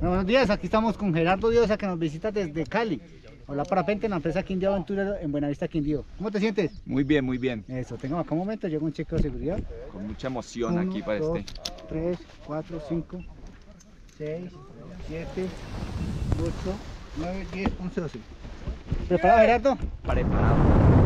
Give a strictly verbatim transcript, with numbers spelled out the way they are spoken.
Buenos días, aquí estamos con Gerardo Diosa, que nos visita desde Cali. Hola Parapente, en la empresa Quindío Aventurero en Buenavista Quindío. ¿Cómo te sientes? Muy bien, muy bien. Eso, tengo acá un momento, llega un chequeo de seguridad. Con mucha emoción. Uno, aquí para dos, este. tres, cuatro, cinco, seis, siete, ocho, nueve, diez, once, doce. ¿Preparado, Gerardo? Preparado.